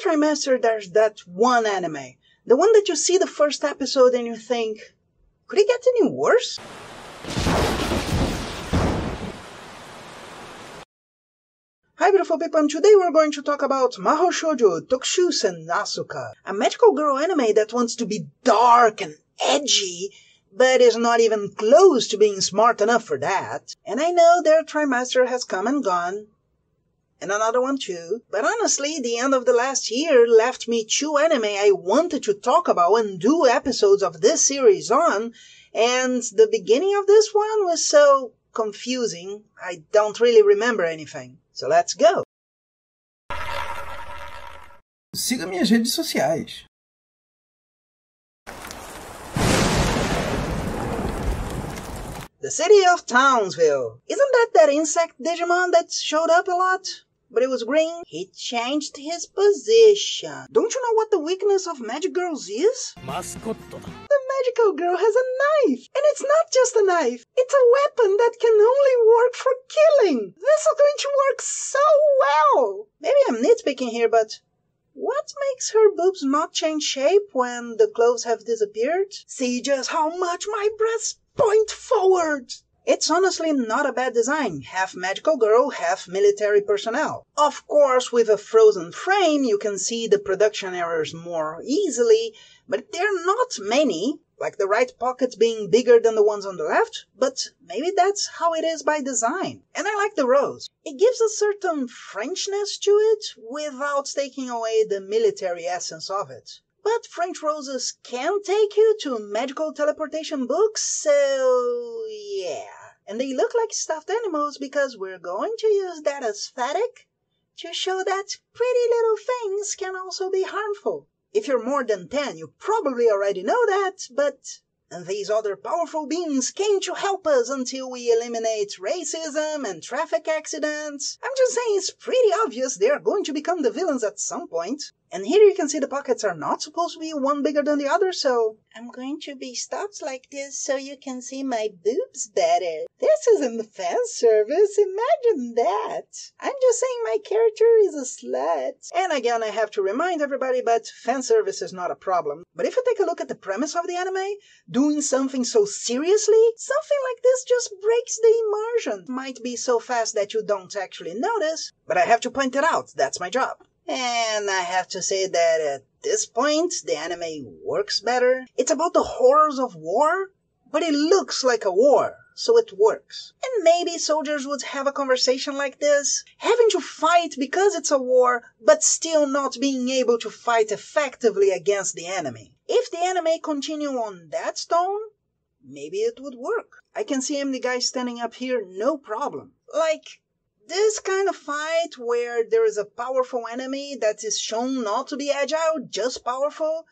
every trimester there's that one anime. The one that you see the first episode and you think, could it get any worse? Hi beautiful people, and today we're going to talk about Mahou Shoujo Tokushusen Asuka, a magical girl anime that wants to be dark and edgy, but is not even close to being smart enough for that. And I know their trimester has come and gone, and another one too, but honestly, the end of the last year left me two anime I wanted to talk about and do episodes of this series on, and the beginning of this one was so confusing, I don't really remember anything. So let's go! Siga minhas redes sociais. The city of Townsville. Isn't that insect Digimon that showed up a lot? But it was green. He changed his position. Don't you know what the weakness of magic girls is? The magical girl has a knife. And it's not just a knife. It's a weapon that can only work for killing. This is going to work so well. Maybe I'm nitpicking here, but what makes her boobs not change shape when the clothes have disappeared? See just how much my breasts point forward. It's honestly not a bad design, half magical girl, half military personnel. Of course, with a frozen frame you can see the production errors more easily, but they're not many, like the right pockets being bigger than the ones on the left, but maybe that's how it is by design. And I like the rose. It gives a certain Frenchness to it without taking away the military essence of it. But French roses can take you to magical teleportation books, so yeah. And they look like stuffed animals because we're going to use that aesthetic to show that pretty little things can also be harmful. If you're more than 10, you probably already know that, but these other powerful beings came to help us until we eliminate racism and traffic accidents. I'm just saying it's pretty obvious they're going to become the villains at some point. And here you can see the pockets are not supposed to be one bigger than the other, so I'm going to be stopped like this so you can see my boobs better. This isn't fan service, imagine that. I'm just saying my character is a slut. And again, I have to remind everybody, but fan service is not a problem. But if you take a look at the premise of the anime, doing something so seriously, something like this just breaks the immersion. Might be so fast that you don't actually notice, but I have to point it out, that's my job. And I have to say that at this point, the anime works better. It's about the horrors of war, but it looks like a war, so it works. And maybe soldiers would have a conversation like this, having to fight because it's a war, but still not being able to fight effectively against the enemy. If the anime continue on that tone, maybe it would work. I can see him, the guy standing up here, no problem. Like, this kind of fight where there is a powerful enemy that is shown not to be agile, just powerful,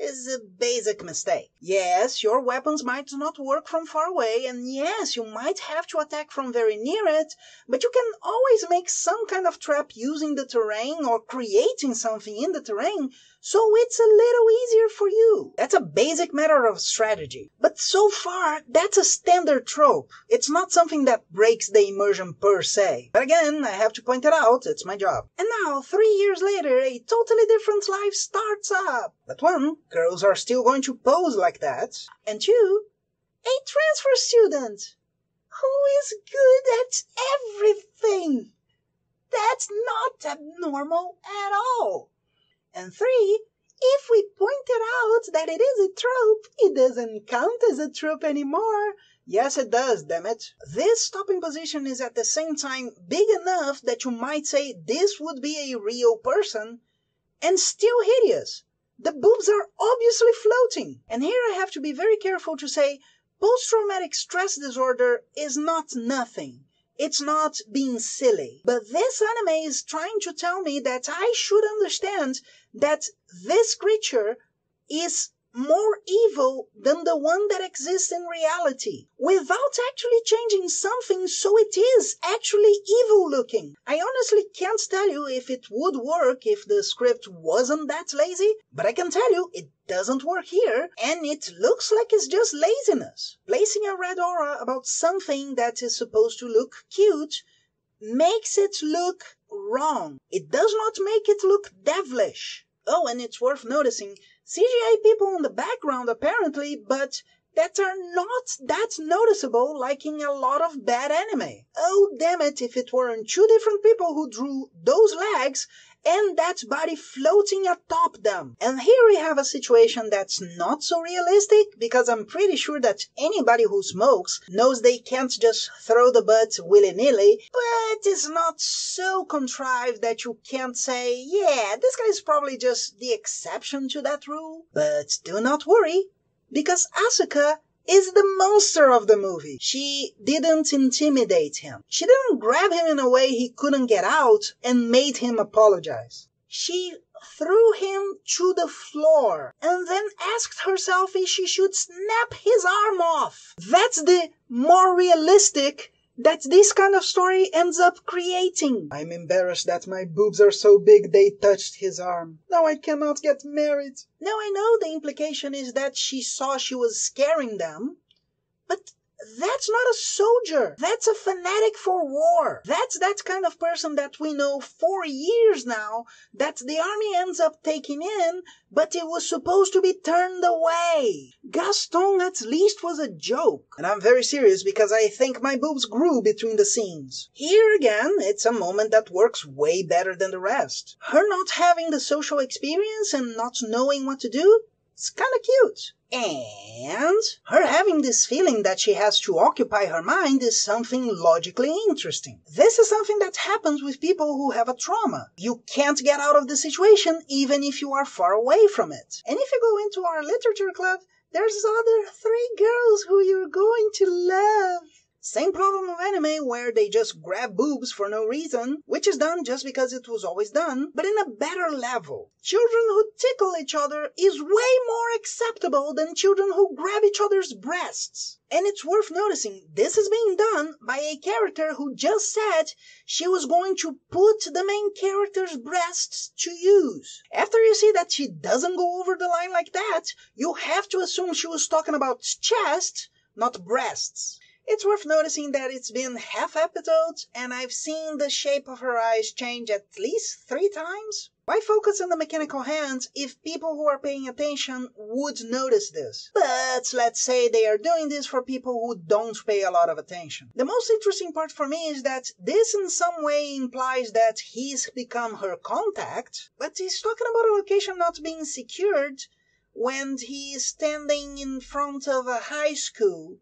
is a basic mistake. Yes, your weapons might not work from far away, and yes, you might have to attack from very near it, but you can always make some kind of trap using the terrain or creating something in the terrain, so it's a little easier for you. That's a basic matter of strategy. But so far, that's a standard trope. It's not something that breaks the immersion per se. But again, I have to point it out, it's my job. And now, 3 years later, a totally different life starts up. But one, girls are still going to pose like that. And two, a transfer student who is good at everything. That's not abnormal at all. And three, if we pointed out that it is a trope, it doesn't count as a trope anymore. Yes, it does, damn it. This stopping position is at the same time big enough that you might say this would be a real person, and still hideous. The boobs are obviously floating. And here I have to be very careful to say post-traumatic stress disorder is not nothing. It's not being silly. But this anime is trying to tell me that I should understand that this creature is more evil than the one that exists in reality, without actually changing something so it is actually evil looking. I honestly can't tell you if it would work if the script wasn't that lazy, but I can tell you it doesn't work here, and it looks like it's just laziness. Placing a red aura about something that is supposed to look cute makes it look wrong. It does not make it look devilish. Oh, and it's worth noticing, CGI people in the background apparently, but that are not that noticeable like in a lot of bad anime. Oh, damn it, if it weren't two different people who drew those legs and that body floating atop them. And here we have a situation that's not so realistic, because I'm pretty sure that anybody who smokes knows they can't just throw the butt willy-nilly, but it's not so contrived that you can't say, yeah, this guy is probably just the exception to that rule. But do not worry, because Asuka is the monster of the movie. She didn't intimidate him. She didn't grab him in a way he couldn't get out and made him apologize. She threw him to the floor and then asked herself if she should snap his arm off. That's the more realistic that this kind of story ends up creating. I'm embarrassed that my boobs are so big they touched his arm. Now I cannot get married. Now I know the implication is that she saw she was scaring them, but that's not a soldier. That's a fanatic for war. That's that kind of person that we know for years now that the army ends up taking in, but it was supposed to be turned away. Gaston at least was a joke. And I'm very serious because I think my boobs grew between the scenes. Here again, it's a moment that works way better than the rest. Her not having the social experience and not knowing what to do, it's kind of cute. And her having this feeling that she has to occupy her mind is something logically interesting. This is something that happens with people who have a trauma. You can't get out of the situation even if you are far away from it. And if you go into our literature club, there's other three girls who you're going to love. Same problem of anime where they just grab boobs for no reason, which is done just because it was always done, but in a better level. Children who tickle each other is way more acceptable than children who grab each other's breasts. And it's worth noticing, this is being done by a character who just said she was going to put the main character's breasts to use. After you see that she doesn't go over the line like that, you have to assume she was talking about chest, not breasts. It's worth noticing that it's been half episodes and I've seen the shape of her eyes change at least 3 times. Why focus on the mechanical hands if people who are paying attention would notice this? But let's say they are doing this for people who don't pay a lot of attention. The most interesting part for me is that this in some way implies that he's become her contact, but he's talking about a location not being secured when he is standing in front of a high school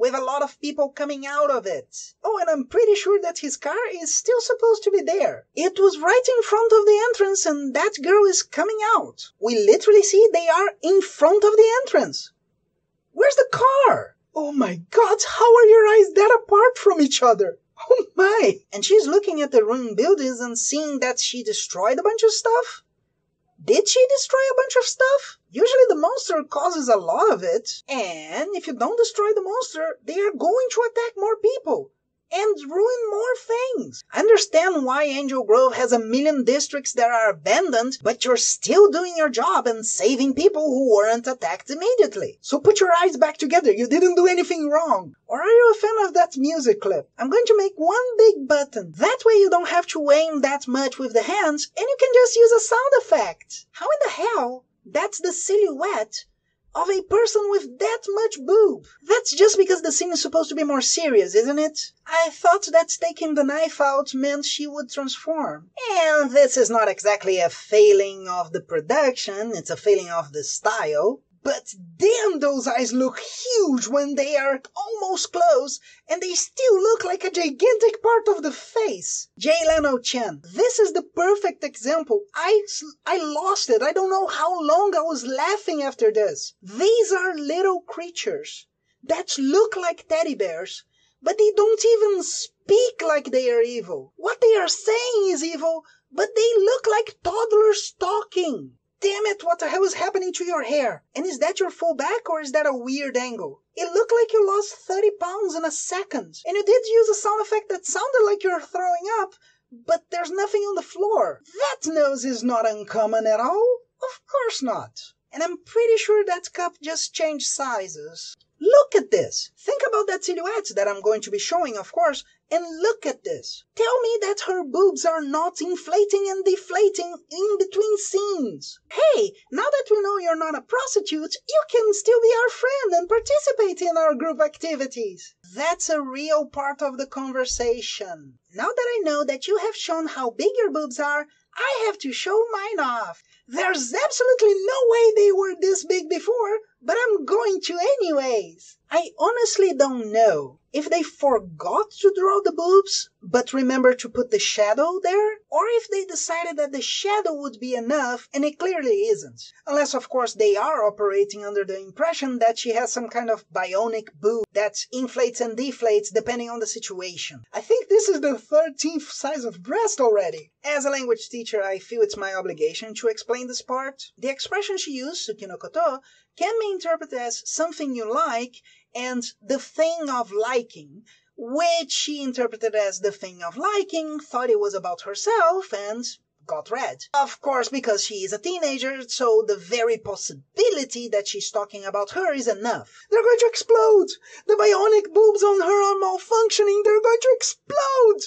with a lot of people coming out of it. Oh, and I'm pretty sure that his car is still supposed to be there. It was right in front of the entrance and that girl is coming out. We literally see they are in front of the entrance. Where's the car? Oh my God, how are your eyes that apart from each other? Oh my! And she's looking at the ruined buildings and seeing that she destroyed a bunch of stuff? Did she destroy a bunch of stuff? Usually the monster causes a lot of it, and if you don't destroy the monster, they are going to attack more people and ruin more things. I understand why Angel Grove has 1 million districts that are abandoned, but you're still doing your job and saving people who weren't attacked immediately. So put your eyes back together, you didn't do anything wrong. Or are you a fan of that music clip? I'm going to make one big button. That way you don't have to aim that much with the hands and you can just use a sound effect. How in the hell? That's the silhouette of a person with that much boob. That's just because the scene is supposed to be more serious, isn't it? I thought that taking the knife out meant she would transform. And this is not exactly a failing of the production, it's a failing of the style. But damn, those eyes look huge when they are almost closed, and they still look like a gigantic part of the face. Jay Leno-chan, this is the perfect example. I lost it. I don't know how long I was laughing after this. These are little creatures that look like teddy bears, but they don't even speak like they are evil. What they are saying is evil, but they look like toddlers talking. Damn it, what the hell is happening to your hair? And is that your full back or is that a weird angle? It looked like you lost 30 pounds in a second. And you did use a sound effect that sounded like you were throwing up, but there's nothing on the floor. That nose is not uncommon at all. Of course not. And I'm pretty sure that cup just changed sizes. Look at this. Think about that silhouette that I'm going to be showing, of course, And look at this. Tell me that her boobs are not inflating and deflating in between scenes. Hey, now that we know you're not a prostitute, you can still be our friend and participate in our group activities. That's a real part of the conversation. Now that I know that you have shown how big your boobs are, I have to show mine off. There's absolutely no way they were this big before, but I'm going to anyways. I honestly don't know if they forgot to draw the boobs, but remember to put the shadow there, or if they decided that the shadow would be enough, and it clearly isn't. Unless, of course, they are operating under the impression that she has some kind of bionic boob that inflates and deflates depending on the situation. I think this is the 13th size of breast already. As a language teacher, I feel it's my obligation to explain this part. The expression she used, Tsuki no koto, can be interpreted as something you like and the thing of liking, which she interpreted as the thing of liking, thought it was about herself, and got red. Of course, because she is a teenager, so the very possibility that she's talking about her is enough. They're going to explode! The bionic boobs on her are malfunctioning! They're going to explode!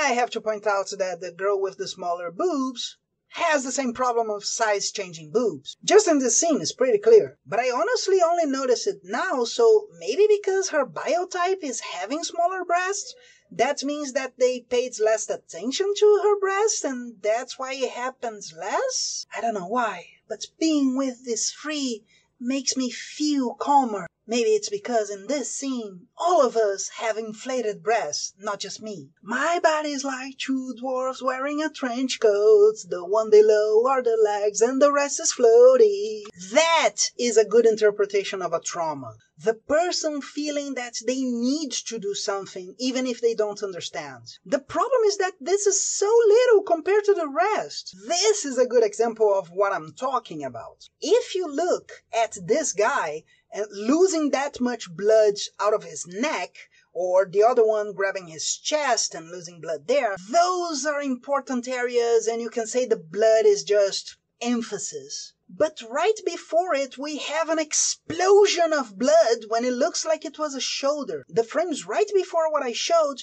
I have to point out that the girl with the smaller boobs has the same problem of size-changing boobs. Just in this scene, it's pretty clear. But I honestly only notice it now, so maybe because her biotype is having smaller breasts, that means that they paid less attention to her breasts, and that's why it happens less? I don't know why, but being with this free makes me feel calmer. Maybe it's because in this scene, all of us have inflated breasts, not just me. My body's like two dwarfs wearing a trench coat. The one below are the legs and the rest is floaty. That is a good interpretation of a trauma. The person feeling that they need to do something, even if they don't understand. The problem is that this is so little compared to the rest. This is a good example of what I'm talking about. If you look at this guy, and losing that much blood out of his neck, or the other one grabbing his chest and losing blood there, those are important areas, and you can say the blood is just emphasis. But right before it, we have an explosion of blood when it looks like it was a shoulder. The frames right before what I showed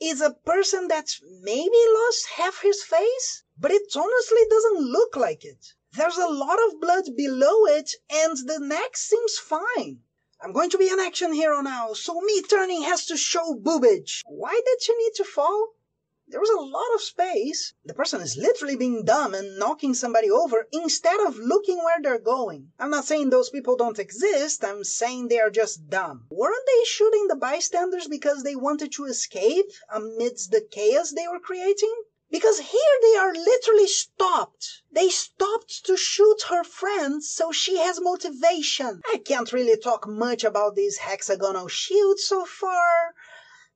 is a person that maybe lost half his face, but it honestly doesn't look like it. There's a lot of blood below it, and the neck seems fine. I'm going to be an action hero now, so me turning has to show boobage. Why did she need to fall? There was a lot of space. The person is literally being dumb and knocking somebody over instead of looking where they're going. I'm not saying those people don't exist, I'm saying they are just dumb. Weren't they shooting the bystanders because they wanted to escape amidst the chaos they were creating? Because here they are literally stopped. They stopped to shoot her friends, so she has motivation. I can't really talk much about these hexagonal shields so far,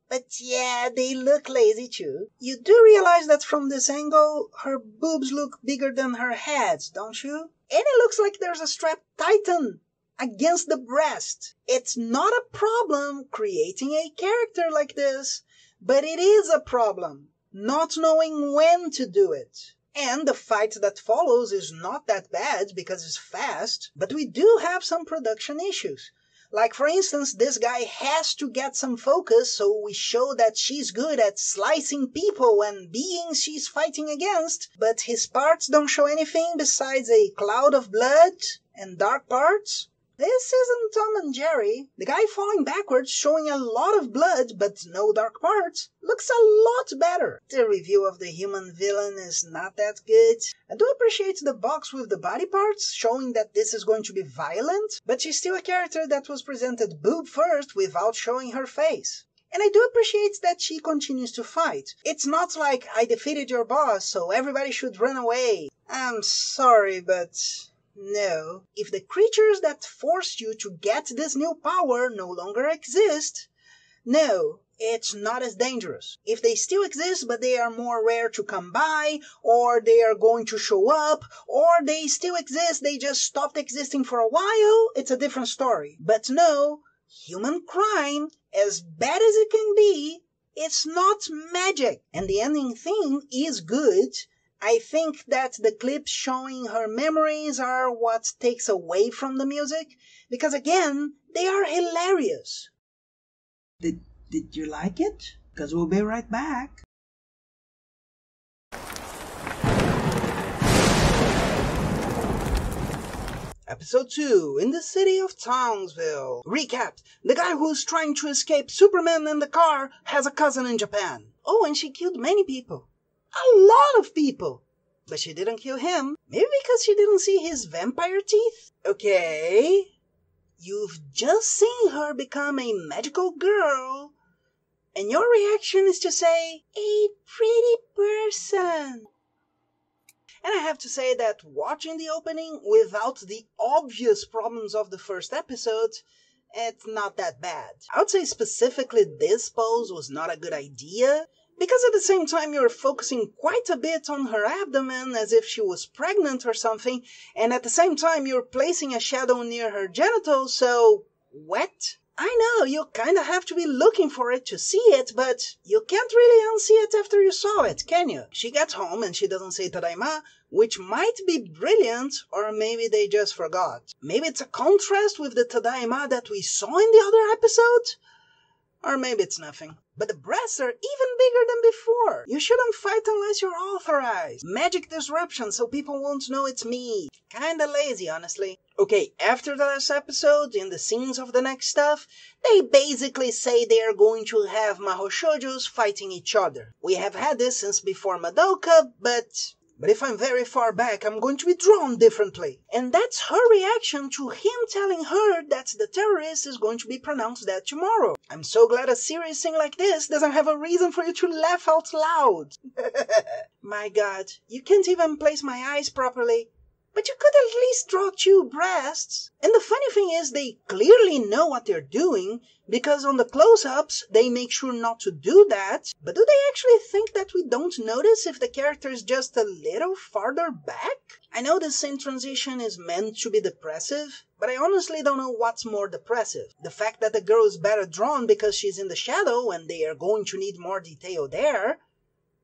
but yeah, they look lazy too. You do realize that from this angle, her boobs look bigger than her head, don't you? And it looks like there's a strap tightened against the breast. It's not a problem creating a character like this, but it is a problem not knowing when to do it. And the fight that follows is not that bad because it's fast, but we do have some production issues. Like, for instance, this guy has to get some focus, so we show that she's good at slicing people and beings she's fighting against, but his parts don't show anything besides a cloud of blood and dark parts. This isn't Tom and Jerry. The guy falling backwards, showing a lot of blood, but no dark parts, looks a lot better. The review of the human villain is not that good. I do appreciate the box with the body parts, showing that this is going to be violent, but she's still a character that was presented boob first without showing her face. And I do appreciate that she continues to fight. It's not like, I defeated your boss, so everybody should run away. I'm sorry, but no. If the creatures that forced you to get this new power no longer exist, no, it's not as dangerous. If they still exist, but they are more rare to come by, or they are going to show up, or they still exist, they just stopped existing for a while, it's a different story. But no, human crime, as bad as it can be, it's not magic. And the ending theme is good. I think that the clips showing her memories are what takes away from the music, because again, they are hilarious. Did you like it? 'Cause we'll be right back. Episode 2, in the city of Townsville. Recap: the guy who's trying to escape Superman in the car has a cousin in Japan. Oh, and she killed many people. A lot of people. But she didn't kill him. Maybe because she didn't see his vampire teeth? Okay. You've just seen her become a magical girl. And your reaction is to say, a pretty person. And I have to say that watching the opening without the obvious problems of the first episode, it's not that bad. I would say specifically this pose was not a good idea, because at the same time you're focusing quite a bit on her abdomen as if she was pregnant or something, and at the same time you're placing a shadow near her genitals, so what? I know, you kinda have to be looking for it to see it, but you can't really unsee it after you saw it, can you? She gets home and she doesn't say tadaima, which might be brilliant, or maybe they just forgot. Maybe it's a contrast with the tadaima that we saw in the other episode? Or maybe it's nothing. But the breasts are even bigger than before. You shouldn't fight unless you're authorized. Magic disruption so people won't know it's me. Kinda lazy, honestly. Okay, after the last episode, in the scenes of the next stuff, they basically say they are going to have Mahou Shoujos fighting each other. We have had this since before Madoka, but if I'm very far back, I'm going to be drawn differently. And that's her reaction to him telling her that the terrorist is going to be pronounced dead tomorrow. I'm so glad a serious thing like this doesn't have a reason for you to laugh out loud. My God, you can't even place my eyes properly. But you could at least draw two breasts. And the funny thing is they clearly know what they're doing, because on the close-ups they make sure not to do that. But do they actually think that we don't notice if the character is just a little farther back? I know the scene transition is meant to be depressive, but I honestly don't know what's more depressive. The fact that the girl is better drawn because she's in the shadow and they are going to need more detail there,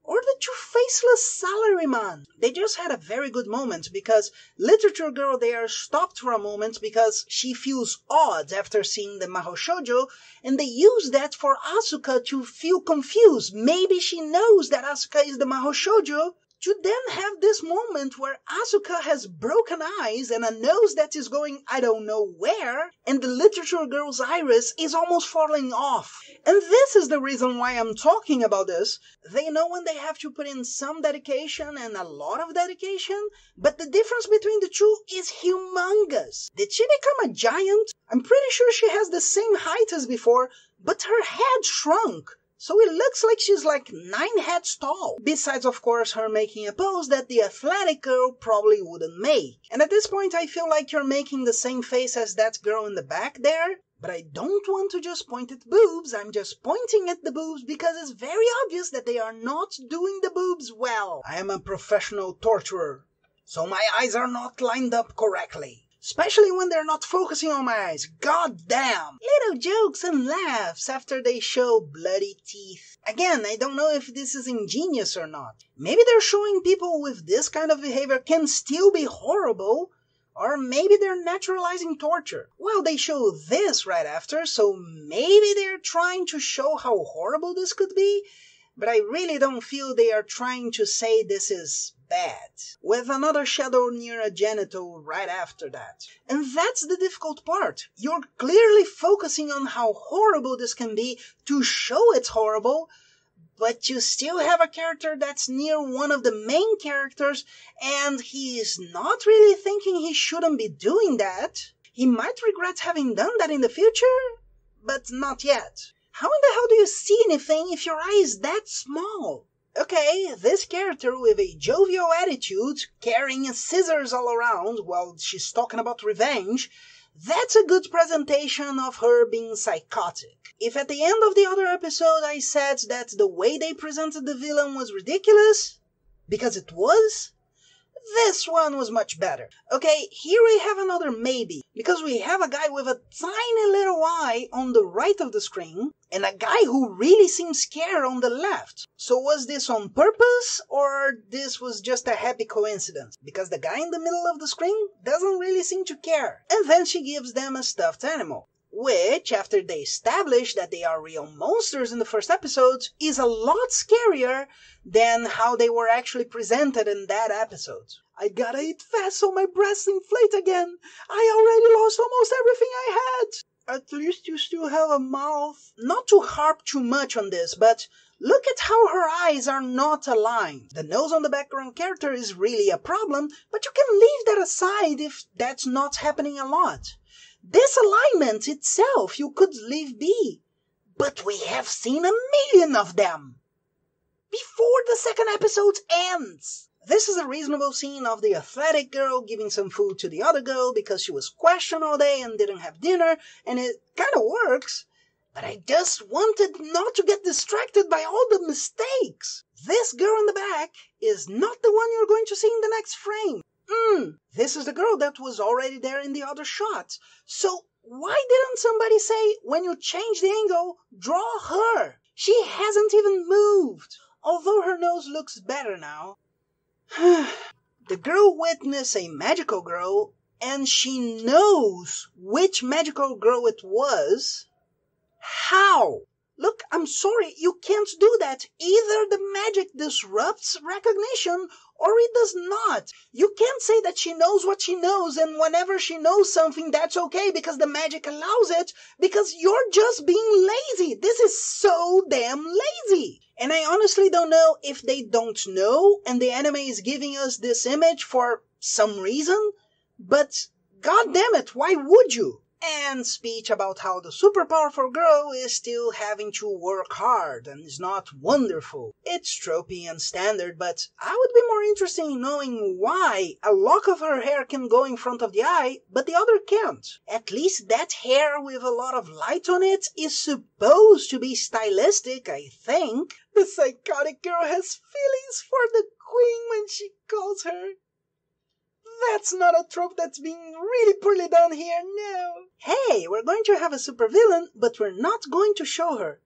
or the two faceless salaryman. They just had a very good moment because Literature Girl there stopped for a moment because she feels odd after seeing the Mahou Shoujo, and they use that for Asuka to feel confused. Maybe she knows that Asuka is the Mahou Shoujo, to then have this moment where Asuka has broken eyes and a nose that is going I don't know where, and the Literature Girl's iris is almost falling off. And this is the reason why I'm talking about this. They know when they have to put in some dedication and a lot of dedication, but the difference between the two is humongous. Did she become a giant? I'm pretty sure she has the same height as before, but her head shrunk. So it looks like she's like 9 heads tall. Besides, of course, her making a pose that the athletic girl probably wouldn't make. And at this point, I feel like you're making the same face as that girl in the back there. But I don't want to just point at boobs. I'm just pointing at the boobs because it's very obvious that they are not doing the boobs well. I am a professional torturer, so my eyes are not lined up correctly. Especially when they're not focusing on my eyes. God damn! Little jokes and laughs after they show bloody teeth. Again, I don't know if this is ingenious or not. Maybe they're showing people with this kind of behavior can still be horrible, or maybe they're naturalizing torture. Well, they show this right after, so maybe they're trying to show how horrible this could be, but I really don't feel they are trying to say this is bad, with another shadow near a genital right after that. And that's the difficult part. You're clearly focusing on how horrible this can be to show it's horrible, but you still have a character that's near one of the main characters, and he is not really thinking he shouldn't be doing that. He might regret having done that in the future, but not yet. How in the hell do you see anything if your eye is that small? Okay, this character with a jovial attitude, carrying scissors all around while she's talking about revenge, that's a good presentation of her being psychotic. If at the end of the other episode I said that the way they presented the villain was ridiculous, because it was, this one was much better. Okay, here we have another maybe, because we have a guy with a tiny little eye on the right of the screen, and a guy who really seems scared on the left. So was this on purpose, or this was just a happy coincidence? Because the guy in the middle of the screen doesn't really seem to care. And then she gives them a stuffed animal. which, after they establish that they are real monsters in the first episodes, is a lot scarier than how they were actually presented in that episode. I gotta eat fast so my breasts inflate again. I already lost almost everything I had. At least you still have a mouth. Not to harp too much on this, but look at how her eyes are not aligned. The nose on the background character is really a problem, but you can leave that aside if that's not happening a lot. This alignment itself you could leave be, but we have seen a million of them before the second episode ends. This is a reasonable scene of the athletic girl giving some food to the other girl because she was questioned all day and didn't have dinner, and it kind of works, but I just wanted not to get distracted by all the mistakes. This girl in the back is not the one you're going to see in the next frame. This is the girl that was already there in the other shot. So why didn't somebody say, when you change the angle, draw her? She hasn't even moved, although her nose looks better now. The girl witnessed a magical girl, and she knows which magical girl it was. How? Look, I'm sorry, you can't do that. Either the magic disrupts recognition or it does not. You can't say that she knows what she knows and whenever she knows something that's okay because the magic allows it, because you're just being lazy. This is so damn lazy. And I honestly don't know if they don't know and the anime is giving us this image for some reason, but goddammit, why would you? And speech about how the super powerful girl is still having to work hard and is not wonderful. It's tropey and standard, but I would be more interested in knowing why a lock of her hair can go in front of the eye, but the other can't. At least that hair with a lot of light on it is supposed to be stylistic, I think. The psychotic girl has feelings for the queen when she calls her. That's not a trope that's being really poorly done here, no. Hey, we're going to have a supervillain, but we're not going to show her.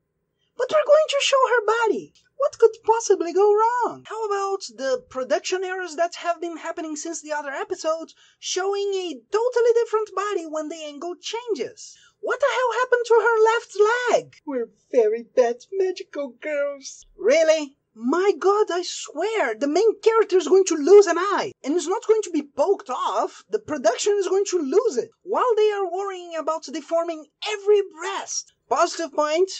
But we're going to show her body. What could possibly go wrong? How about the production errors that have been happening since the other episodes, showing a totally different body when the angle changes? What the hell happened to her left leg? We're very bad magical girls. Really? My god, I swear, the main character is going to lose an eye, and it's not going to be poked off, the production is going to lose it, while they are worrying about deforming every breast. Positive point,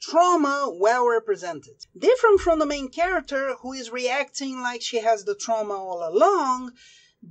trauma well represented. Different from the main character, who is reacting like she has the trauma all along,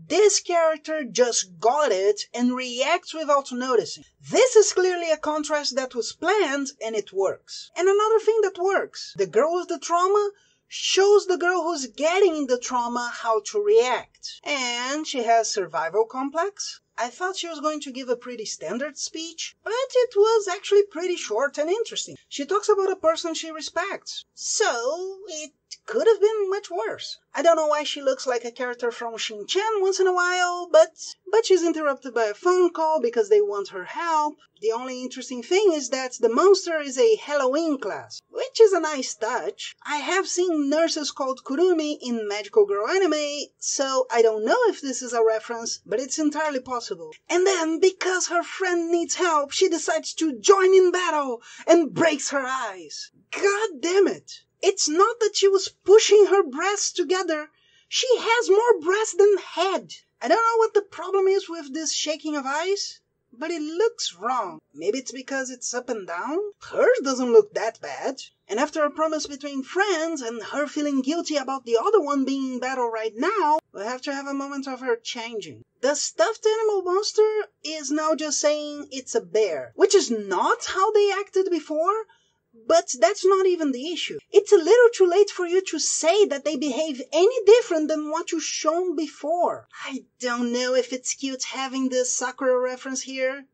this character just got it and reacts without noticing. This is clearly a contrast that was planned and it works. And another thing that works, the girl with the trauma shows the girl who's getting the trauma how to react. And she has survival complex. I thought she was going to give a pretty standard speech, but it was actually pretty short and interesting. She talks about a person she respects, so it could have been much worse. I don't know why she looks like a character from Shin-Chan once in a while, but she's interrupted by a phone call because they want her help. The only interesting thing is that the monster is a Halloween class, which is a nice touch. I have seen nurses called Kurumi in Magical Girl anime, so I don't know if this is a reference, but it's entirely possible. And then, because her friend needs help, she decides to join in battle and breaks her eyes. God damn it! It's not that she was pushing her breasts together. She has more breasts than head. I don't know what the problem is with this shaking of eyes, but it looks wrong. Maybe it's because it's up and down? Hers doesn't look that bad. And after a promise between friends and her feeling guilty about the other one being in battle right now, we'll have to have a moment of her changing. The stuffed animal monster is now just saying it's a bear, which is not how they acted before. But that's not even the issue. It's a little too late for you to say that they behave any different than what you've shown before. I don't know if it's cute having the Sakura reference here,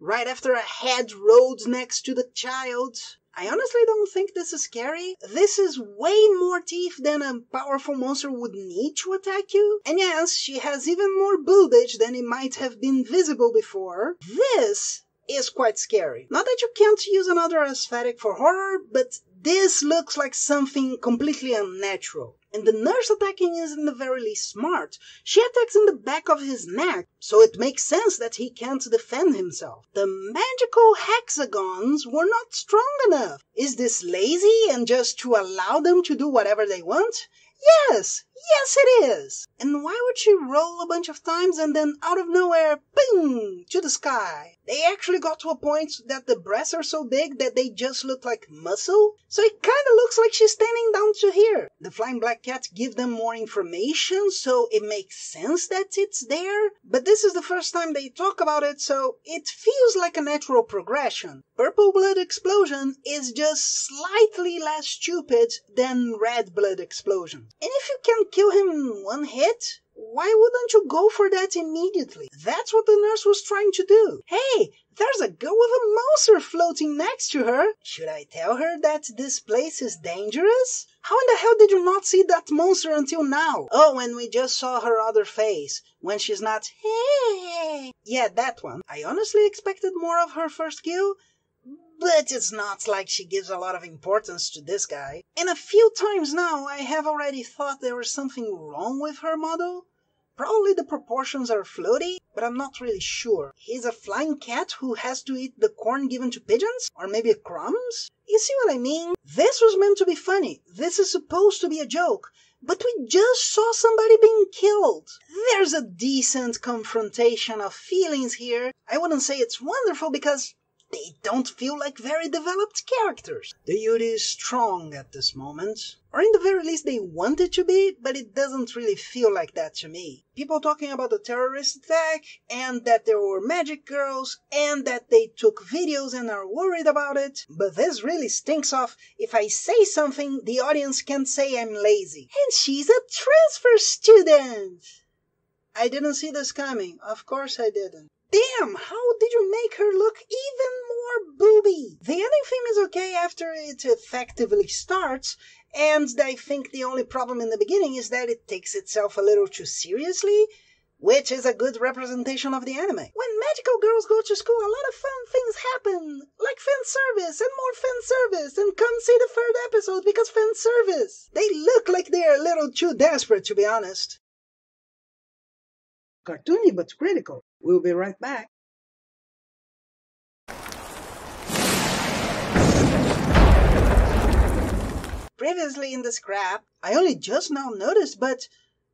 right after a head rolled next to the child. I honestly don't think this is scary. This is way more teeth than a powerful monster would need to attack you. And yes, she has even more boobage than it might have been visible before. This is quite scary. Not that you can't use another aesthetic for horror, but This looks like something completely unnatural. And the nurse attacking isn't the very least smart. She attacks in the back of his neck, so it makes sense that he can't defend himself. The magical hexagons were not strong enough. Is this lazy and just to allow them to do whatever they want? Yes, yes it is. And why would she roll a bunch of times and then out of nowhere, ping, to the sky? They actually got to a point that the breasts are so big that they just look like muscle. So it kind of looks like she's standing down to here. The flying black cat gives them more information, so it makes sense that it's there. But this is the first time they talk about it, so it feels like a natural progression. Purple blood explosion is just slightly less stupid than red blood explosion. And if you can kill him in one hit, why wouldn't you go for that immediately? That's what the nurse was trying to do. Hey, there's a girl with a monster floating next to her. Should I tell her that this place is dangerous? How in the hell did you not see that monster until now? Oh, and we just saw her other face, when she's not, hey. Yeah, that one. I honestly expected more of her first kill. But it's not like she gives a lot of importance to this guy. And a few times now I have already thought there was something wrong with her model. Probably the proportions are floaty, but I'm not really sure. He's a flying cat who has to eat the corn given to pigeons? Or maybe crumbs? You see what I mean? This was meant to be funny. This is supposed to be a joke. But we just saw somebody being killed. There's a decent confrontation of feelings here. I wouldn't say it's wonderful because they don't feel like very developed characters. The Yuri is strong at this moment. Or in the very least they want it to be, but it doesn't really feel like that to me. People talking about the terrorist attack, and that there were magic girls, and that they took videos and are worried about it. But this really stinks off. If I say something, the audience can say I'm lazy. And she's a transfer student! I didn't see this coming. Of course I didn't. Damn, how did you make her look even more booby? The ending theme is okay after it effectively starts, and I think the only problem in the beginning is that it takes itself a little too seriously, which is a good representation of the anime. When magical girls go to school, a lot of fun things happen, like fan service and more fan service, and come see the third episode because fan service. They look like they're a little too desperate, to be honest. Cartoony but critical. We'll be right back. Previously in the scrap, I only just now noticed, but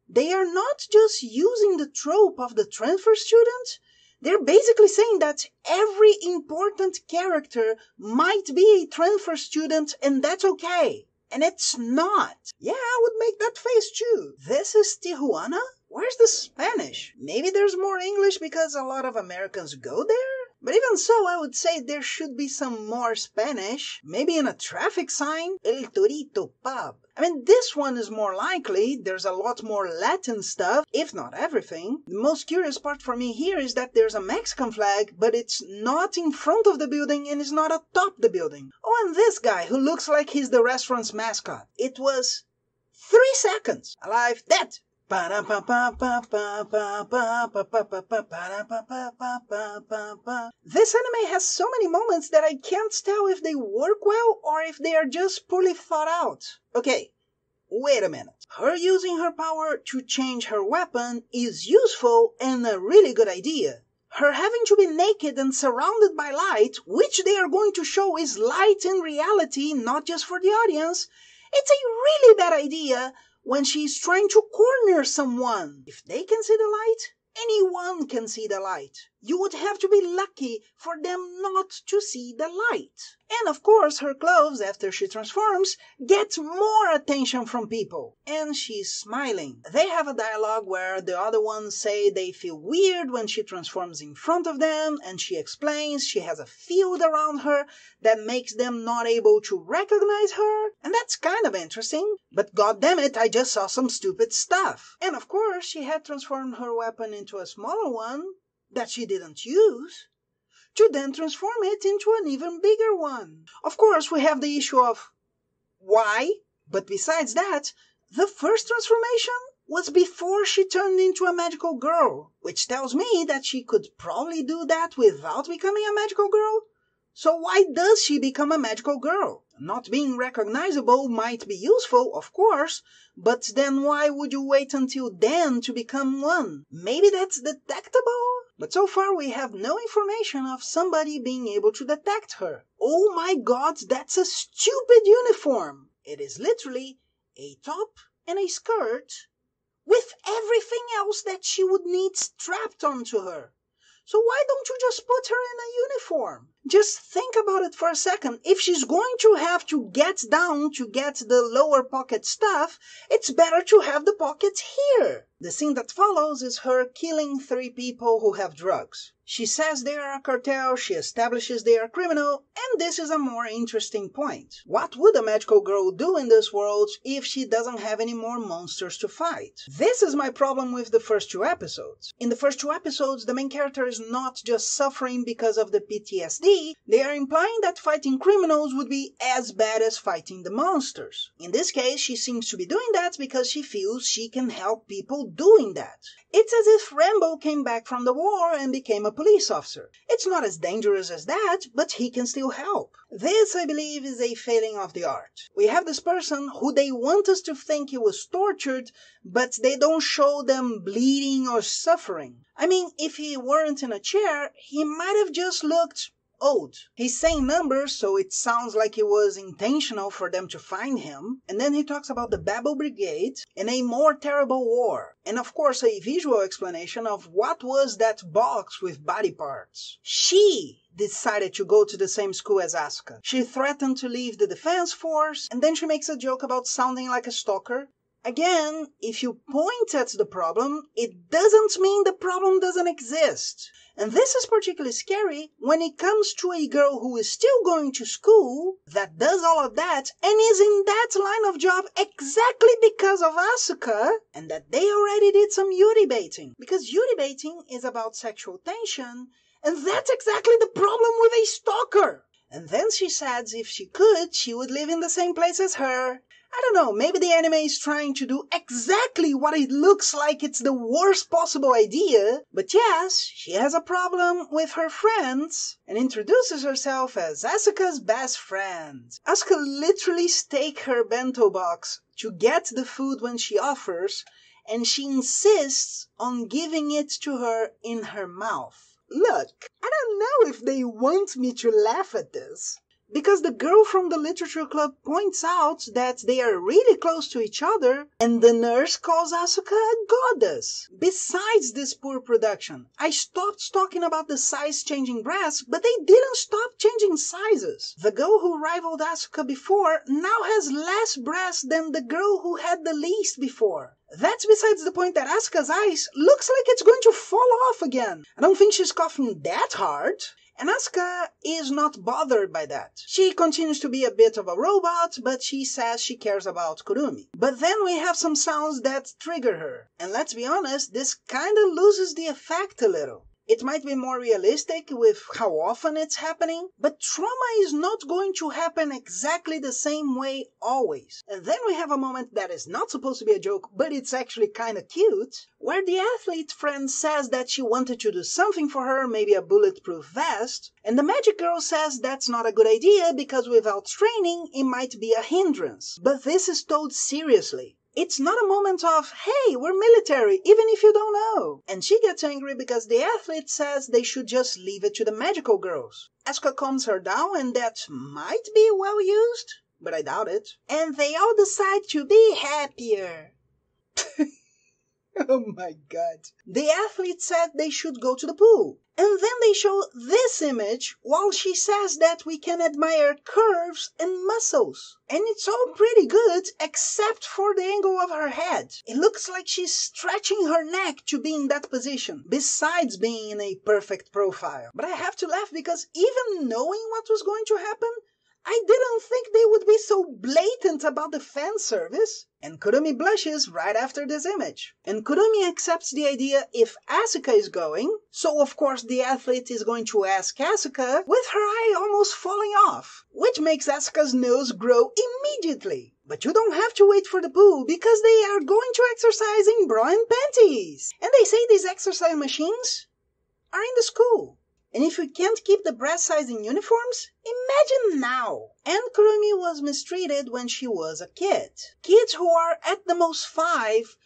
they are not just using the trope of the transfer student. They're basically saying that every important character might be a transfer student and that's okay. And it's not. Yeah, I would make that face too. This is Tijuana? Where's the Spanish? Maybe there's more English because a lot of Americans go there? But even so, I would say there should be some more Spanish. Maybe in a traffic sign? El Torito Pub. I mean, this one is more likely. There's a lot more Latin stuff, if not everything. The most curious part for me here is that there's a Mexican flag, but it's not in front of the building and it's not atop the building. Oh, and this guy who looks like he's the restaurant's mascot. It was 3 seconds. Alive, dead. This anime has so many moments that I can't tell if they work well or if they are just poorly thought out. Okay, wait a minute. Her using her power to change her weapon is useful and a really good idea. Her having to be naked and surrounded by light, which they are going to show is light in reality, not just for the audience, it's a really bad idea when she's trying to corner someone. If they can see the light, anyone can see the light. You would have to be lucky for them not to see the light. And of course, her clothes, after she transforms, get more attention from people. And she's smiling. They have a dialogue where the other ones say they feel weird when she transforms in front of them, and she explains she has a field around her that makes them not able to recognize her. And that's kind of interesting. But goddammit, I just saw some stupid stuff. And of course, she had transformed her weapon into a smaller one that she didn't use, to then transform it into an even bigger one. Of course, we have the issue of why, but besides that, the first transformation was before she turned into a magical girl, which tells me that she could probably do that without becoming a magical girl, So why does she become a magical girl? Not being recognizable might be useful, of course, but then why would you wait until then to become one? Maybe that's detectable? But so far we have no information of somebody being able to detect her. Oh my god, that's a stupid uniform! It is literally a top and a skirt with everything else that she would need strapped onto her. So why don't you just put her in a uniform? Just think about it for a second. If she's going to have to get down to get the lower pocket stuff, it's better to have the pockets here. The scene that follows is her killing three people who have drugs. She says they are a cartel, she establishes they are criminal, and this is a more interesting point. What would a magical girl do in this world if she doesn't have any more monsters to fight? This is my problem with the first two episodes. In the first two episodes, the main character is not just suffering because of the PTSD, they are implying that fighting criminals would be as bad as fighting the monsters. In this case, she seems to be doing that because she feels she can help people doing that. It's as if Rambo came back from the war and became a police officer. It's not as dangerous as that, but he can still help. This, I believe, is a failing of the art. We have this person who they want us to think he was tortured, but they don't show them bleeding or suffering. I mean, if he weren't in a chair, he might have just looked old. He's saying numbers, so it sounds like it was intentional for them to find him. And then he talks about the Babel Brigade and a more terrible war. And of course a visual explanation of what was that box with body parts. She decided to go to the same school as Asuka. She threatened to leave the defense force, and then she makes a joke about sounding like a stalker. Again, if you point at the problem, it doesn't mean the problem doesn't exist. And this is particularly scary when it comes to a girl who is still going to school, that does all of that, and is in that line of job exactly because of Asuka, and that they already did some yuri-baiting. Because yuri-baiting is about sexual tension, and that's exactly the problem with a stalker. And then she says if she could, she would live in the same place as her. I don't know, maybe the anime is trying to do exactly what it looks like it's the worst possible idea, but yes, she has a problem with her friends and introduces herself as Asuka's best friend. Asuka literally stakes her bento box to get the food when she offers, and she insists on giving it to her in her mouth. Look, I don't know if they want me to laugh at this, because the girl from the literature club points out that they are really close to each other, and the nurse calls Asuka a goddess. Besides this poor production, I stopped talking about the size changing breasts, but they didn't stop changing sizes. The girl who rivaled Asuka before now has less breasts than the girl who had the least before. That's besides the point that Asuka's eyes looks like it's going to fall off again. I don't think she's coughing that hard. And Asuka is not bothered by that. She continues to be a bit of a robot, but she says she cares about Kurumi. But then we have some sounds that trigger her. And let's be honest, this kinda loses the effect a little. It might be more realistic with how often it's happening, but trauma is not going to happen exactly the same way always. And then we have a moment that is not supposed to be a joke, but it's actually kinda cute, where the athlete friend says that she wanted to do something for her, maybe a bulletproof vest, and the magic girl says that's not a good idea because without training it might be a hindrance. But this is told seriously. It's not a moment of, hey, we're military, even if you don't know. And she gets angry because the athlete says they should just leave it to the magical girls. Asuka calms her down, and that might be well used, but I doubt it. And they all decide to be happier. Oh my god. The athlete said they should go to the pool. And then they show this image while she says that we can admire curves and muscles. And it's all pretty good except for the angle of her head. It looks like she's stretching her neck to be in that position, besides being in a perfect profile. But I have to laugh because even knowing what was going to happen, I didn't think they would be so blatant about the fan service. And Kurumi blushes right after this image. And Kurumi accepts the idea if Asuka is going, so of course the athlete is going to ask Asuka, with her eye almost falling off, which makes Asuka's nose grow immediately. But you don't have to wait for the pool, because they are going to exercise in bra and panties. And they say these exercise machines are in the school. And if we can't keep the breast size in uniforms, imagine now! Aunt Kurumi was mistreated when she was a kid. Kids who are at the most 5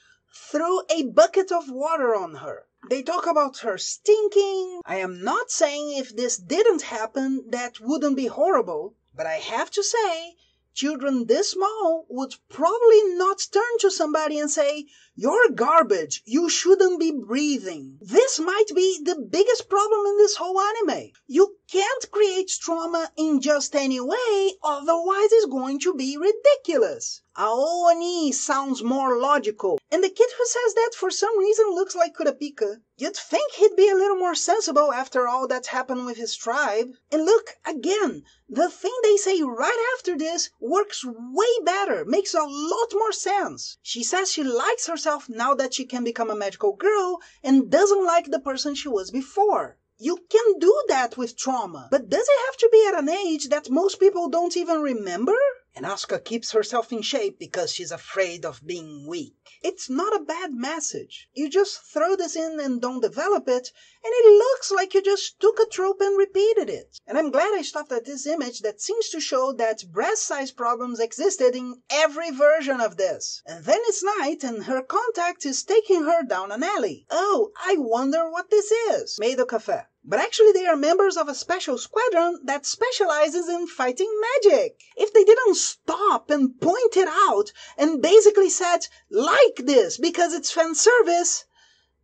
threw a bucket of water on her. They talk about her stinking. I am not saying if this didn't happen, that wouldn't be horrible, but I have to say, children this small would probably not turn to somebody and say, "You're garbage, you shouldn't be breathing." This might be the biggest problem in this whole anime. You can't create trauma in just any way, otherwise it's going to be ridiculous. Aoni sounds more logical, and the kid who says that for some reason looks like Kurapika. You'd think he'd be a little more sensible after all that's happened with his tribe. And look, again, the thing they say right after this works way better, makes a lot more sense. She says she likes herself now that she can become a magical girl and doesn't like the person she was before. You can do that with trauma, but does it have to be at an age that most people don't even remember? And Asuka keeps herself in shape because she's afraid of being weak. It's not a bad message. You just throw this in and don't develop it, and it looks like you just took a trope and repeated it. And I'm glad I stopped at this image that seems to show that breast size problems existed in every version of this. And then it's night and her contact is taking her down an alley. Oh, I wonder what this is. Meido Café. But actually they are members of a special squadron that specializes in fighting magic. If they didn't stop and point it out and basically said, like this because it's fan service,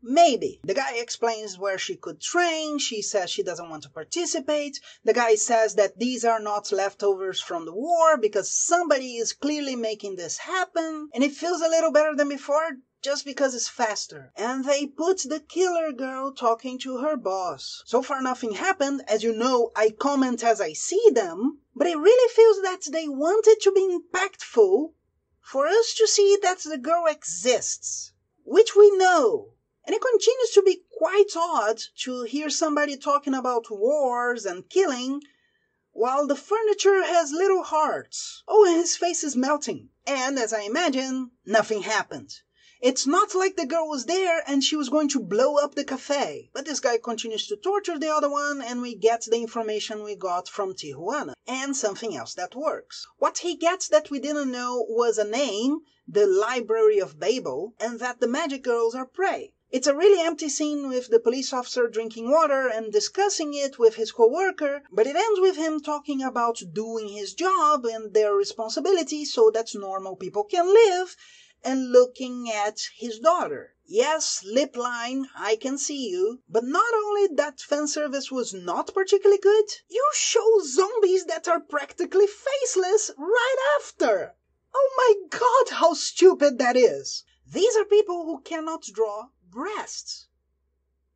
maybe. The guy explains where she could train, she says she doesn't want to participate, the guy says that these are not leftovers from the war because somebody is clearly making this happen, and it feels a little better than before, just because it's faster. And they put the killer girl talking to her boss. So far nothing happened, as you know I comment as I see them, but it really feels that they wanted to be impactful for us to see that the girl exists, which we know. And it continues to be quite odd to hear somebody talking about wars and killing while the furniture has little hearts. Oh, and his face is melting. And as I imagine, nothing happened. It's not like the girl was there and she was going to blow up the cafe. But this guy continues to torture the other one and we get the information we got from Tijuana. And something else that works. What he gets that we didn't know was a name, the Library of Babel, and that the magic girls are prey. It's a really empty scene with the police officer drinking water and discussing it with his co-worker, but it ends with him talking about doing his job and their responsibility so that normal people can live, and looking at his daughter. Yes, lip line, I can see you. But not only that fan service was not particularly good, you show zombies that are practically faceless right after. Oh my god, how stupid that is. These are people who cannot draw breasts.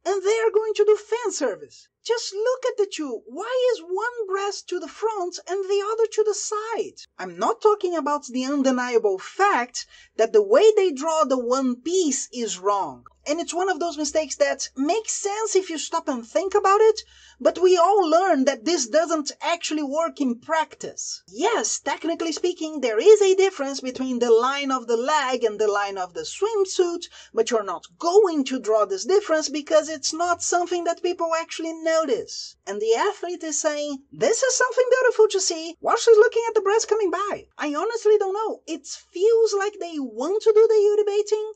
And they are going to do fan service. Just look at the two. Why is one breast to the front and the other to the side? I'm not talking about the undeniable fact that the way they draw the one piece is wrong. And it's one of those mistakes that makes sense if you stop and think about it, but we all learn that this doesn't actually work in practice. Yes, technically speaking, there is a difference between the line of the leg and the line of the swimsuit, but you're not going to draw this difference because it's not something that people actually notice. And the athlete is saying, "This is something beautiful to see," while she's looking at the breasts coming by. I honestly don't know. It feels like they want to do the yuri baiting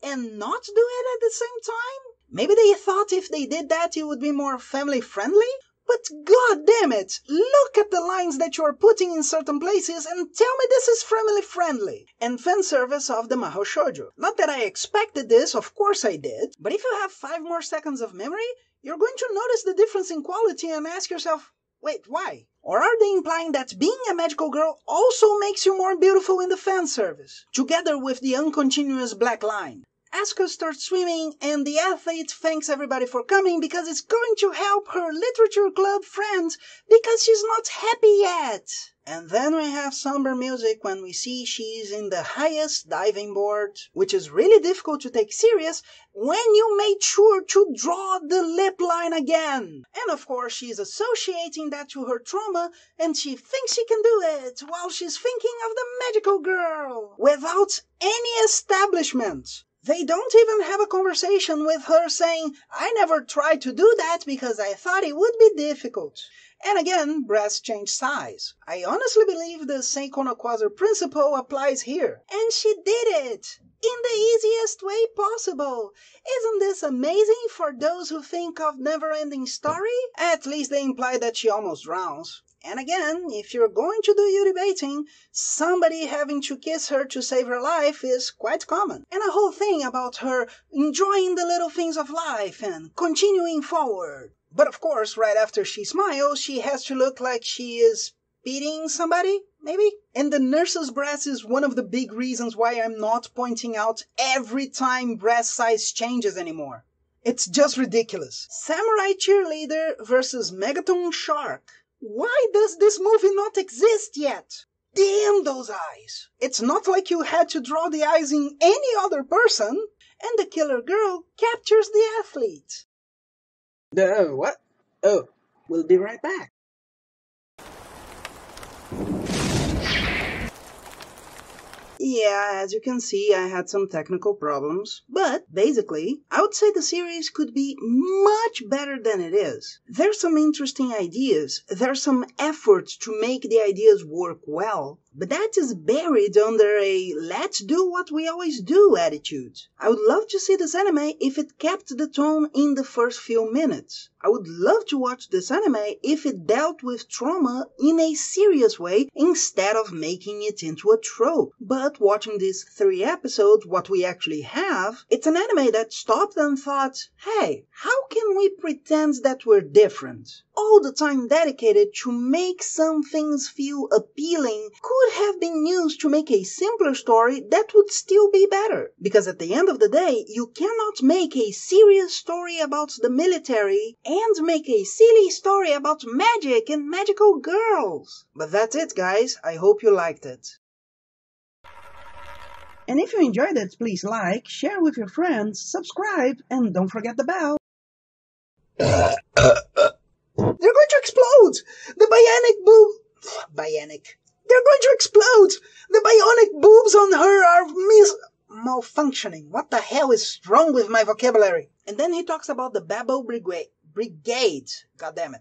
and not do it at the same time? Maybe they thought if they did that it would be more family friendly? But god damn it, look at the lines that you are putting in certain places and tell me this is family friendly. And fan service of the Mahou Shoujo. Not that I expected this, of course I did, but if you have 5 more seconds of memory, you're going to notice the difference in quality and ask yourself, wait, why? Or are they implying that being a magical girl also makes you more beautiful in the fan service, together with the uncontinuous black line? Asuka starts swimming and the athlete thanks everybody for coming because it's going to help her literature club friends because she's not happy yet. And then we have somber music when we see she's in the highest diving board, which is really difficult to take serious when you made sure to draw the lip line again. And of course she's associating that to her trauma and she thinks she can do it while she's thinking of the magical girl without any establishment. They don't even have a conversation with her saying, I never tried to do that because I thought it would be difficult. And again, breasts change size. I honestly believe the Seiko no Quasar principle applies here. And she did it! In the easiest way possible. Isn't this amazing for those who think of never-ending story? At least they imply that she almost drowns. And again, if you're going to do yuri baiting, somebody having to kiss her to save her life is quite common. And a whole thing about her enjoying the little things of life and continuing forward. But of course, right after she smiles, she has to look like she is beating somebody, maybe? And the nurse's breast is one of the big reasons why I'm not pointing out every time breast size changes anymore. It's just ridiculous. Samurai cheerleader versus megaton shark. Why does this movie not exist yet? Damn those eyes. It's not like you had to draw the eyes in any other person. And the killer girl captures the athlete. No, what? Oh, we'll be right back. Yeah, as you can see, I had some technical problems, but basically, I would say the series could be much better than it is. There's some interesting ideas, there's some effort to make the ideas work well, but that is buried under a let's do what we always do attitude. I would love to see this anime if it kept the tone in the first few minutes. I would love to watch this anime if it dealt with trauma in a serious way instead of making it into a trope. But watching these 3 episodes, what we actually have, it's an anime that stopped and thought, hey, how can we pretend that we're different? All the time dedicated to make some things feel appealing could have been used to make a simpler story that would still be better. Because at the end of the day, you cannot make a serious story about the military and make a silly story about magic and magical girls. But that's it, guys. I hope you liked it. And if you enjoyed it, please like, share with your friends, subscribe, and don't forget the bell. They're going to explode! The bionic boob... Bionic. They're going to explode! The bionic boobs on her are malfunctioning. What the hell is wrong with my vocabulary? And then he talks about the Babel Brigade. God damn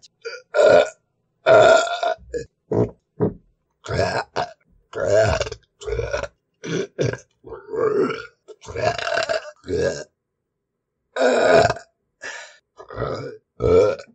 it.